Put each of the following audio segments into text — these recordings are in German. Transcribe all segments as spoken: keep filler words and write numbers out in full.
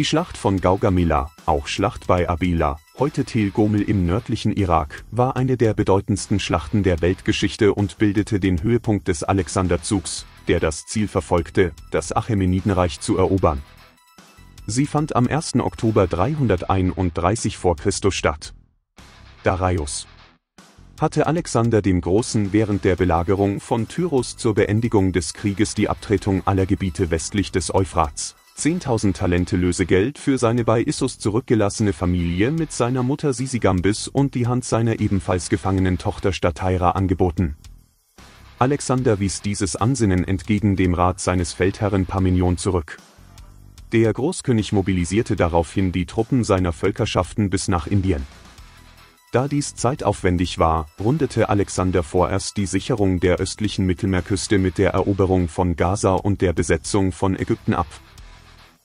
Die Schlacht von Gaugamela, auch Schlacht bei Abila, heute Tel Gomel im nördlichen Irak, war eine der bedeutendsten Schlachten der Weltgeschichte und bildete den Höhepunkt des Alexanderzugs, der das Ziel verfolgte, das Achämenidenreich zu erobern. Sie fand am ersten Oktober dreihunderteinunddreißig vor Christus statt. Darius hatte Alexander dem Großen während der Belagerung von Tyros zur Beendigung des Krieges die Abtretung aller Gebiete westlich des Euphrats, zehntausend Talente Lösegeld für seine bei Issus zurückgelassene Familie mit seiner Mutter Sisigambis und die Hand seiner ebenfalls gefangenen Tochter Stateira angeboten. Alexander wies dieses Ansinnen entgegen dem Rat seines Feldherren Parmenion zurück. Der Großkönig mobilisierte daraufhin die Truppen seiner Völkerschaften bis nach Indien. Da dies zeitaufwendig war, rundete Alexander vorerst die Sicherung der östlichen Mittelmeerküste mit der Eroberung von Gaza und der Besetzung von Ägypten ab.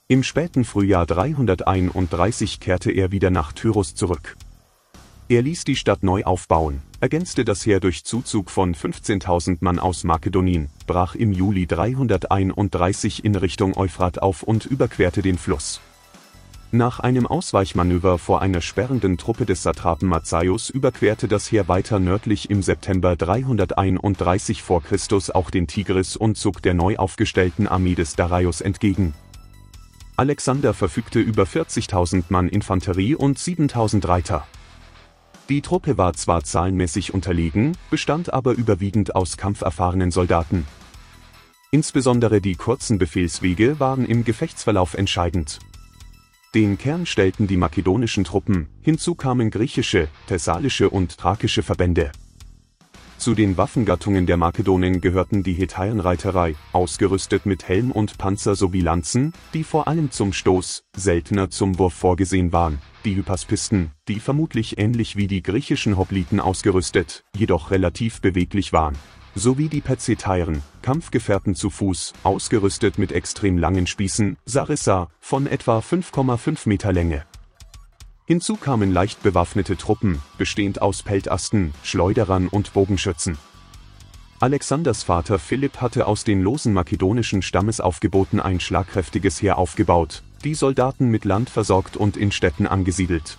Im späten Frühjahr dreihunderteinunddreißig kehrte er wieder nach Tyros zurück. Er ließ die Stadt neu aufbauen, ergänzte das Heer durch Zuzug von fünfzehntausend Mann aus Makedonien, brach im Juli dreihunderteinunddreißig in Richtung Euphrat auf und überquerte den Fluss. Nach einem Ausweichmanöver vor einer sperrenden Truppe des Satrapen Mazaeus überquerte das Heer weiter nördlich im September dreihunderteinunddreißig vor Christus auch den Tigris und zog der neu aufgestellten Armee des Darius entgegen. Alexander verfügte über vierzigtausend Mann Infanterie und siebentausend Reiter. Die Truppe war zwar zahlenmäßig unterlegen, bestand aber überwiegend aus kampferfahrenen Soldaten. Insbesondere die kurzen Befehlswege waren im Gefechtsverlauf entscheidend. Den Kern stellten die makedonischen Truppen, hinzu kamen griechische, thessalische und thrakische Verbände. Zu den Waffengattungen der Makedonen gehörten die Hetairenreiterei, ausgerüstet mit Helm und Panzer sowie Lanzen, die vor allem zum Stoß, seltener zum Wurf vorgesehen waren, die Hypaspisten, die vermutlich ähnlich wie die griechischen Hopliten ausgerüstet, jedoch relativ beweglich waren, sowie die Pezetairen, Kampfgefährten zu Fuß, ausgerüstet mit extrem langen Spießen, Sarissa, von etwa fünf Komma fünf Meter Länge. Hinzu kamen leicht bewaffnete Truppen, bestehend aus Peltasten, Schleuderern und Bogenschützen. Alexanders Vater Philipp hatte aus den losen makedonischen Stammesaufgeboten ein schlagkräftiges Heer aufgebaut, die Soldaten mit Land versorgt und in Städten angesiedelt.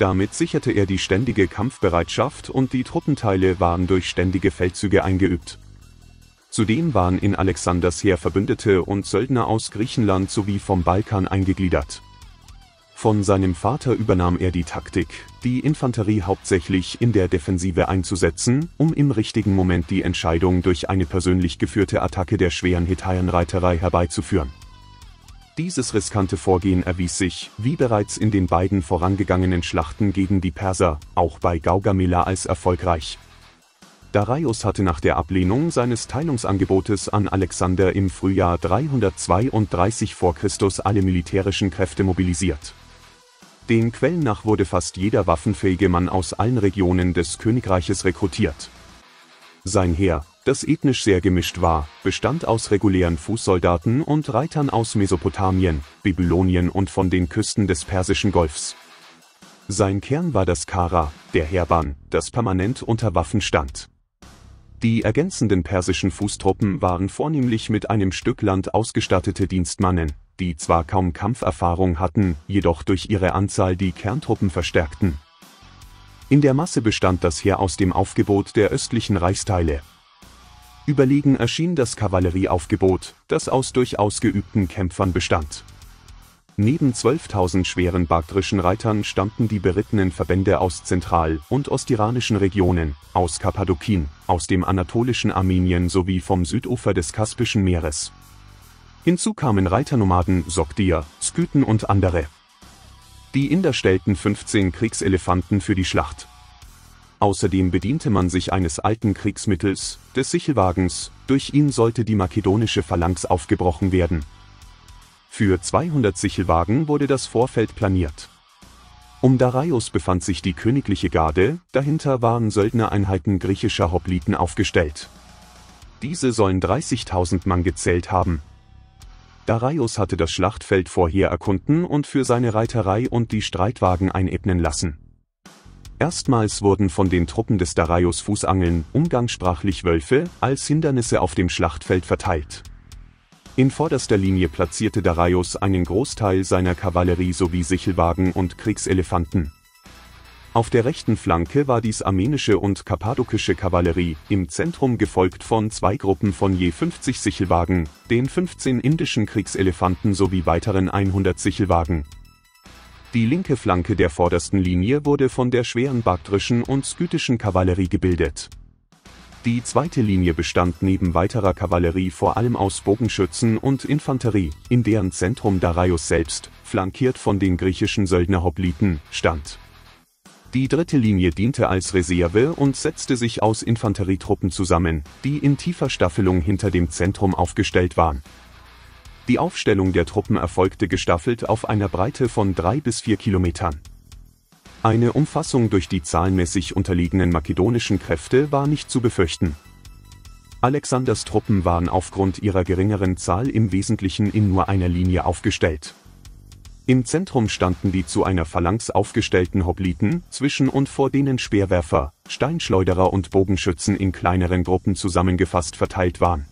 Damit sicherte er die ständige Kampfbereitschaft und die Truppenteile waren durch ständige Feldzüge eingeübt. Zudem waren in Alexanders Heer Verbündete und Söldner aus Griechenland sowie vom Balkan eingegliedert. Von seinem Vater übernahm er die Taktik, die Infanterie hauptsächlich in der Defensive einzusetzen, um im richtigen Moment die Entscheidung durch eine persönlich geführte Attacke der schweren Hetairenreiterei herbeizuführen. Dieses riskante Vorgehen erwies sich, wie bereits in den beiden vorangegangenen Schlachten gegen die Perser, auch bei Gaugamela als erfolgreich. Darius hatte nach der Ablehnung seines Teilungsangebotes an Alexander im Frühjahr dreihundertzweiunddreißig vor Christus alle militärischen Kräfte mobilisiert. Den Quellen nach wurde fast jeder waffenfähige Mann aus allen Regionen des Königreiches rekrutiert. Sein Heer, das ethnisch sehr gemischt war, bestand aus regulären Fußsoldaten und Reitern aus Mesopotamien, Babylonien und von den Küsten des Persischen Golfs. Sein Kern war das Kara, der Heerban, das permanent unter Waffen stand. Die ergänzenden persischen Fußtruppen waren vornehmlich mit einem Stück Land ausgestattete Dienstmannen, die zwar kaum Kampferfahrung hatten, jedoch durch ihre Anzahl die Kerntruppen verstärkten. In der Masse bestand das Heer aus dem Aufgebot der östlichen Reichsteile. Überlegen erschien das Kavallerieaufgebot, das aus durchaus geübten Kämpfern bestand. Neben zwölftausend schweren baktrischen Reitern stammten die berittenen Verbände aus zentral- und ostiranischen Regionen, aus Kappadokien, aus dem anatolischen Armenien sowie vom Südufer des Kaspischen Meeres. Hinzu kamen Reiternomaden, Sogdier, Skythen und andere. Die Inder stellten fünfzehn Kriegselefanten für die Schlacht. Außerdem bediente man sich eines alten Kriegsmittels, des Sichelwagens, durch ihn sollte die makedonische Phalanx aufgebrochen werden. Für zweihundert Sichelwagen wurde das Vorfeld planiert. Um Darius befand sich die königliche Garde, dahinter waren Söldnereinheiten griechischer Hopliten aufgestellt. Diese sollen dreißigtausend Mann gezählt haben. Darius hatte das Schlachtfeld vorher erkunden und für seine Reiterei und die Streitwagen einebnen lassen. Erstmals wurden von den Truppen des Darius Fußangeln, umgangssprachlich Wölfe, als Hindernisse auf dem Schlachtfeld verteilt. In vorderster Linie platzierte Darius einen Großteil seiner Kavallerie sowie Sichelwagen und Kriegselefanten. Auf der rechten Flanke war dies armenische und kappadokische Kavallerie, im Zentrum gefolgt von zwei Gruppen von je fünfzig Sichelwagen, den fünfzehn indischen Kriegselefanten sowie weiteren hundert Sichelwagen. Die linke Flanke der vordersten Linie wurde von der schweren baktrischen und skytischen Kavallerie gebildet. Die zweite Linie bestand neben weiterer Kavallerie vor allem aus Bogenschützen und Infanterie, in deren Zentrum Darius selbst, flankiert von den griechischen Söldnerhopliten, stand. Die dritte Linie diente als Reserve und setzte sich aus Infanterietruppen zusammen, die in tiefer Staffelung hinter dem Zentrum aufgestellt waren. Die Aufstellung der Truppen erfolgte gestaffelt auf einer Breite von drei bis vier Kilometern. Eine Umfassung durch die zahlenmäßig unterlegenen makedonischen Kräfte war nicht zu befürchten. Alexanders Truppen waren aufgrund ihrer geringeren Zahl im Wesentlichen in nur einer Linie aufgestellt. Im Zentrum standen die zu einer Phalanx aufgestellten Hopliten, zwischen und vor denen Speerwerfer, Steinschleuderer und Bogenschützen in kleineren Gruppen zusammengefasst verteilt waren.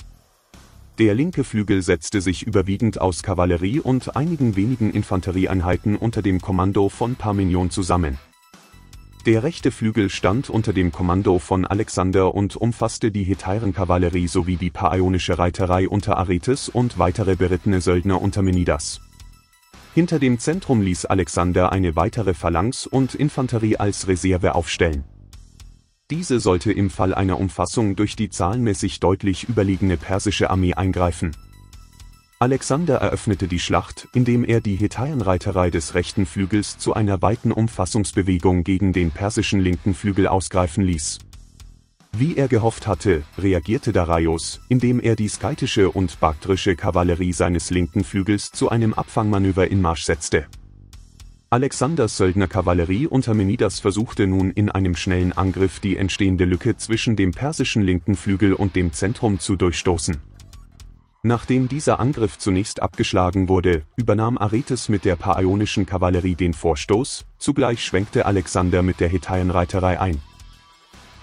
Der linke Flügel setzte sich überwiegend aus Kavallerie und einigen wenigen Infanterieeinheiten unter dem Kommando von Parmenion zusammen. Der rechte Flügel stand unter dem Kommando von Alexander und umfasste die Hetairenkavallerie sowie die paionische Reiterei unter Aretes und weitere berittene Söldner unter Menidas. Hinter dem Zentrum ließ Alexander eine weitere Phalanx und Infanterie als Reserve aufstellen. Diese sollte im Fall einer Umfassung durch die zahlenmäßig deutlich überlegene persische Armee eingreifen. Alexander eröffnete die Schlacht, indem er die Hetairenreiterei des rechten Flügels zu einer weiten Umfassungsbewegung gegen den persischen linken Flügel ausgreifen ließ. Wie er gehofft hatte, reagierte Darius, indem er die skytische und baktrische Kavallerie seines linken Flügels zu einem Abfangmanöver in Marsch setzte. Alexanders Söldnerkavallerie unter Menidas versuchte nun in einem schnellen Angriff die entstehende Lücke zwischen dem persischen linken Flügel und dem Zentrum zu durchstoßen. Nachdem dieser Angriff zunächst abgeschlagen wurde, übernahm Aretes mit der paionischen Kavallerie den Vorstoß, zugleich schwenkte Alexander mit der Hetairenreiterei ein.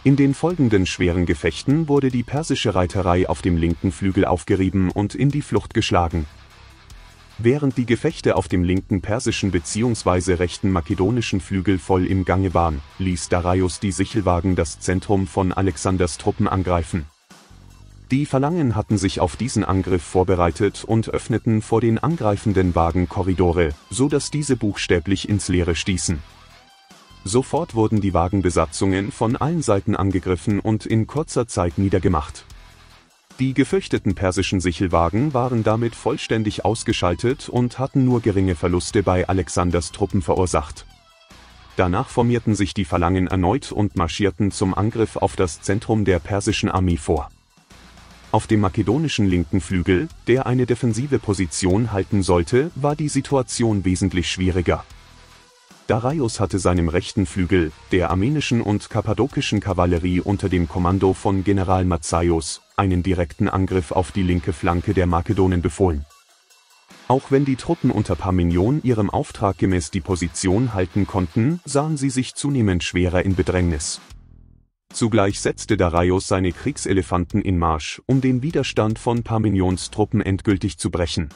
In den folgenden schweren Gefechten wurde die persische Reiterei auf dem linken Flügel aufgerieben und in die Flucht geschlagen. Während die Gefechte auf dem linken persischen bzw. rechten makedonischen Flügel voll im Gange waren, ließ Darius die Sichelwagen das Zentrum von Alexanders Truppen angreifen. Die Phalangen hatten sich auf diesen Angriff vorbereitet und öffneten vor den angreifenden Wagen Korridore, so dass diese buchstäblich ins Leere stießen. Sofort wurden die Wagenbesatzungen von allen Seiten angegriffen und in kurzer Zeit niedergemacht. Die gefürchteten persischen Sichelwagen waren damit vollständig ausgeschaltet und hatten nur geringe Verluste bei Alexanders Truppen verursacht. Danach formierten sich die Phalangen erneut und marschierten zum Angriff auf das Zentrum der persischen Armee vor. Auf dem makedonischen linken Flügel, der eine defensive Position halten sollte, war die Situation wesentlich schwieriger. Darius hatte seinem rechten Flügel, der armenischen und kappadokischen Kavallerie unter dem Kommando von General Mazaeus, einen direkten Angriff auf die linke Flanke der Makedonen befohlen. Auch wenn die Truppen unter Parmenion ihrem Auftrag gemäß die Position halten konnten, sahen sie sich zunehmend schwerer in Bedrängnis. Zugleich setzte Darius seine Kriegselefanten in Marsch, um den Widerstand von Parmenions Truppen endgültig zu brechen.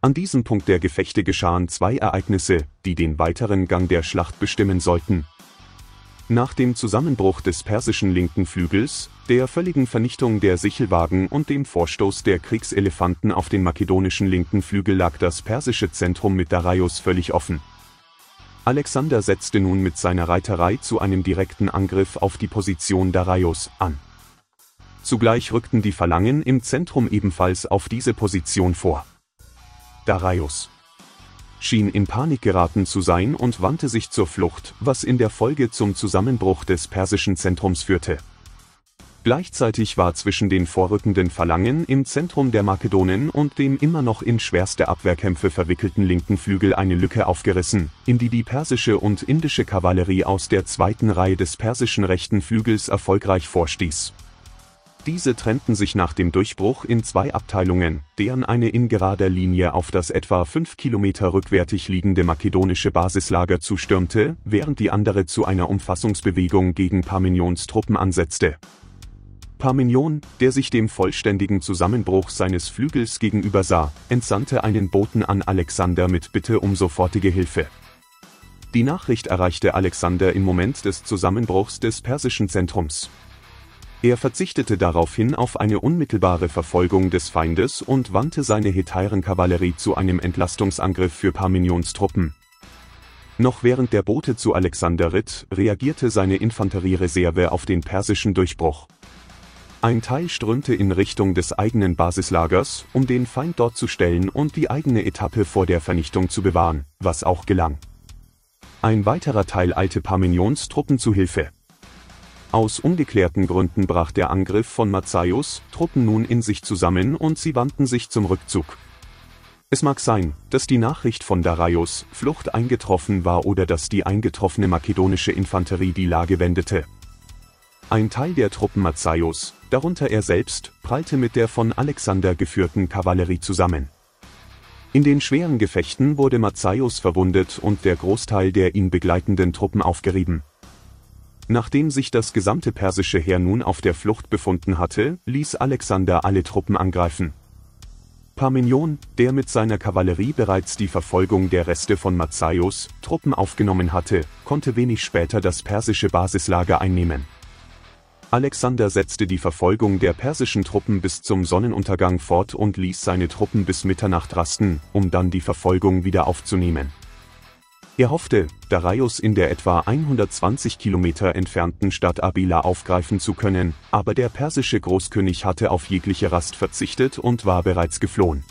An diesem Punkt der Gefechte geschahen zwei Ereignisse, die den weiteren Gang der Schlacht bestimmen sollten. Nach dem Zusammenbruch des persischen linken Flügels, der völligen Vernichtung der Sichelwagen und dem Vorstoß der Kriegselefanten auf den makedonischen linken Flügel lag das persische Zentrum mit Darius völlig offen. Alexander setzte nun mit seiner Reiterei zu einem direkten Angriff auf die Position Darius an. Zugleich rückten die Phalangen im Zentrum ebenfalls auf diese Position vor. Darius schien in Panik geraten zu sein und wandte sich zur Flucht, was in der Folge zum Zusammenbruch des persischen Zentrums führte. Gleichzeitig war zwischen den vorrückenden Phalangen im Zentrum der Makedonen und dem immer noch in schwerste Abwehrkämpfe verwickelten linken Flügel eine Lücke aufgerissen, in die die persische und indische Kavallerie aus der zweiten Reihe des persischen rechten Flügels erfolgreich vorstieß. Diese trennten sich nach dem Durchbruch in zwei Abteilungen, deren eine in gerader Linie auf das etwa fünf Kilometer rückwärtig liegende makedonische Basislager zustürmte, während die andere zu einer Umfassungsbewegung gegen Parmenions Truppen ansetzte. Parmenion, der sich dem vollständigen Zusammenbruch seines Flügels gegenüber sah, entsandte einen Boten an Alexander mit Bitte um sofortige Hilfe. Die Nachricht erreichte Alexander im Moment des Zusammenbruchs des persischen Zentrums. Er verzichtete daraufhin auf eine unmittelbare Verfolgung des Feindes und wandte seine Hetairenkavallerie zu einem Entlastungsangriff für Parmenions Truppen. Noch während der Bote zu Alexander ritt, reagierte seine Infanteriereserve auf den persischen Durchbruch. Ein Teil strömte in Richtung des eigenen Basislagers, um den Feind dort zu stellen und die eigene Etappe vor der Vernichtung zu bewahren, was auch gelang. Ein weiterer Teil eilte Parmenions Truppen zu Hilfe. Aus ungeklärten Gründen brach der Angriff von Mazaeus' Truppen nun in sich zusammen und sie wandten sich zum Rückzug. Es mag sein, dass die Nachricht von Darius' Flucht eingetroffen war oder dass die eingetroffene makedonische Infanterie die Lage wendete. Ein Teil der Truppen Mazaeus, darunter er selbst, prallte mit der von Alexander geführten Kavallerie zusammen. In den schweren Gefechten wurde Mazaeus verwundet und der Großteil der ihn begleitenden Truppen aufgerieben. Nachdem sich das gesamte persische Heer nun auf der Flucht befunden hatte, ließ Alexander alle Truppen angreifen. Parmenion, der mit seiner Kavallerie bereits die Verfolgung der Reste von Mazaeus' Truppen aufgenommen hatte, konnte wenig später das persische Basislager einnehmen. Alexander setzte die Verfolgung der persischen Truppen bis zum Sonnenuntergang fort und ließ seine Truppen bis Mitternacht rasten, um dann die Verfolgung wieder aufzunehmen. Er hoffte, Darius in der etwa hundertzwanzig Kilometer entfernten Stadt Abila aufgreifen zu können, aber der persische Großkönig hatte auf jegliche Rast verzichtet und war bereits geflohen.